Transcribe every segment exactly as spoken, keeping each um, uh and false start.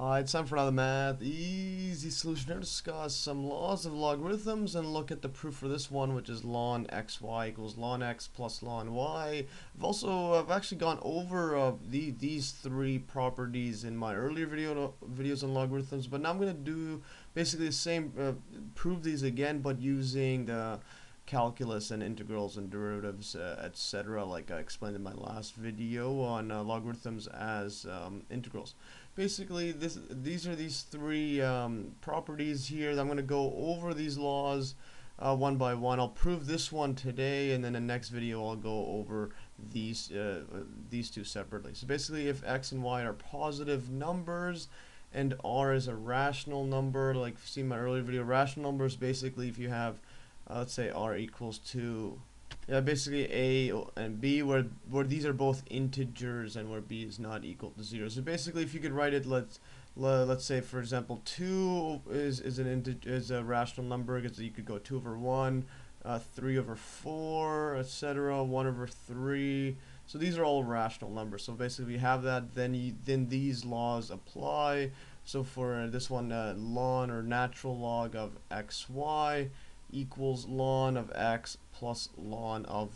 Uh, it's time for another Math Easy Solution to discuss some laws of logarithms and look at the proof for this one, which is ln xy equals ln x plus ln y. I've also I've actually gone over uh, the, these three properties in my earlier video videos on logarithms, but now I'm going to do basically the same, uh, prove these again, but using the calculus and integrals and derivatives, uh, et cetera, like I explained in my last video on uh, logarithms as um, integrals. Basically, this these are these three um, properties here. I'm going to go over these laws uh, one by one. I'll prove this one today, and then in the next video I'll go over these uh, these two separately. So basically, if x and y are positive numbers, and r is a rational number, like you've seen in my earlier video, rational numbers basically if you have Uh, let's say r equals two, yeah, basically a and b, where where these are both integers and where b is not equal to zero. So basically, if you could write it, let's let's say for example, two is is an integer, is a rational number, because you could go two over one, uh, three over four, et cetera, one over three. So these are all rational numbers. So basically, we have that. Then you, then these laws apply. So for this one, uh, ln or natural log of x y equals ln of x plus ln of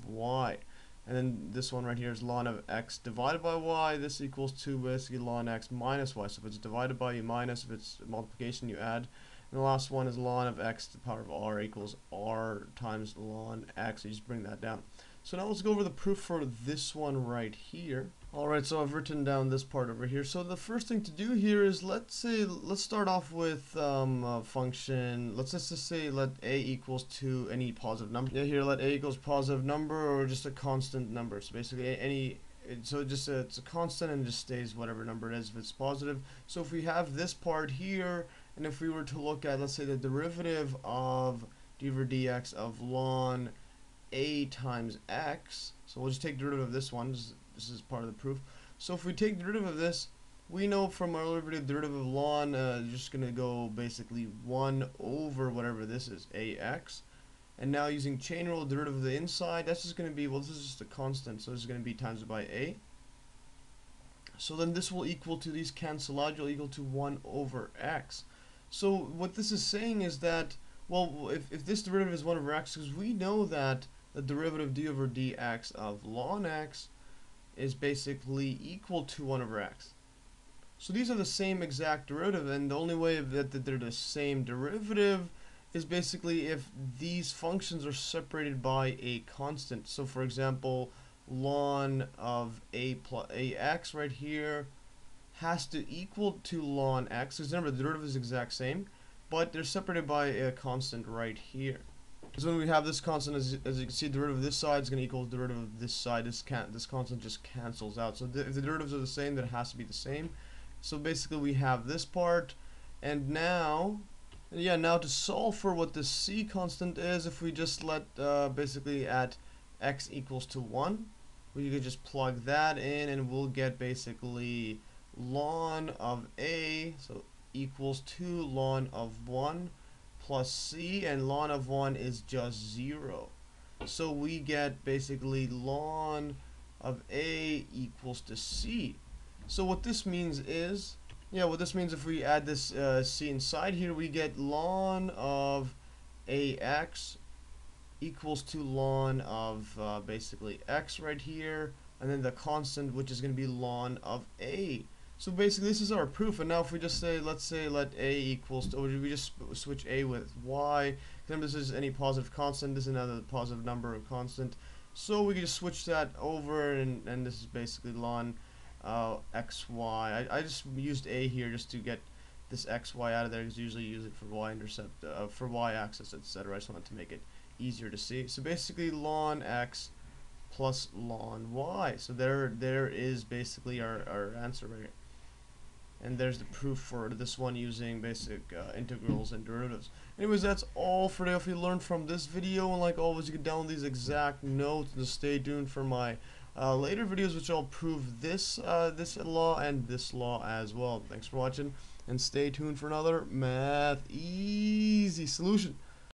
y, and then this one right here is ln of x divided by y. This equals to basically ln x minus y. So if it's divided by, you minus; if it's multiplication, you add. And the last one is ln of x to the power of r equals r times ln x. You just bring that down. So now let's go over the proof for this one right here. Alright, so I've written down this part over here. So the first thing to do here is, let's say, let's start off with um, a function. Let's just say let a equals to any positive number. Yeah, here let a equals positive number or just a constant number. So basically any, so it just uh, it's a constant and just stays whatever number it is if it's positive. So if we have this part here, and if we were to look at, let's say, the derivative of d over dx of ln a times x, so we'll just take derivative of this one, this, this is part of the proof. So if we take derivative of this, we know from our earlier derivative of ln, uh, just going to go basically one over whatever this is, ax, and now using chain rule, derivative of the inside, that's just going to be, well, this is just a constant, so this is going to be times by a. So then this will equal to, these cancel out, you'll equal to one over x. So what this is saying is that, well, if, if this derivative is one over x, because we know that the derivative of d over dx of ln x is basically equal to one over x. So these are the same exact derivative, and the only way that they're the same derivative is basically if these functions are separated by a constant. So for example, ln of a plus ax right here has to equal to ln x, because remember the derivative is exact same, but they're separated by a constant right here. So when we have this constant, as, as you can see, derivative of this side is going to equal the derivative of this side. This can this constant just cancels out. So th if the derivatives are the same, then it has to be the same. So basically, we have this part, and now, yeah, now to solve for what the c constant is, if we just let uh, basically at x equals to one, we could just plug that in, and we'll get basically ln of a, so equals to ln of one plus c, and ln of one is just zero. So we get basically ln of a equals to c. So what this means is, yeah, what this means, if we add this uh, c inside here, we get ln of ax equals to ln of uh, basically x right here, and then the constant, which is going to be ln of a. So basically, this is our proof. And now if we just say, let's say let a equals to, or we just switch a with y, remember this is any positive constant, this is another positive number or constant, so we can just switch that over, and, and this is basically ln uh, xy. I, I just used a here just to get this xy out of there, because usually you use it for y-intercept, uh, for y-axis, et cetera. I just wanted to make it easier to see. So basically ln x plus ln y. So there, there is basically our, our answer right here. And there's the proof for this one using basic uh, integrals and derivatives. Anyways, that's all for today. If you learned from this video, and like always, you can download these exact notes, and just stay tuned for my uh, later videos, which I'll prove this uh, this law and this law as well. Thanks for watching, and stay tuned for another Math Easy Solution.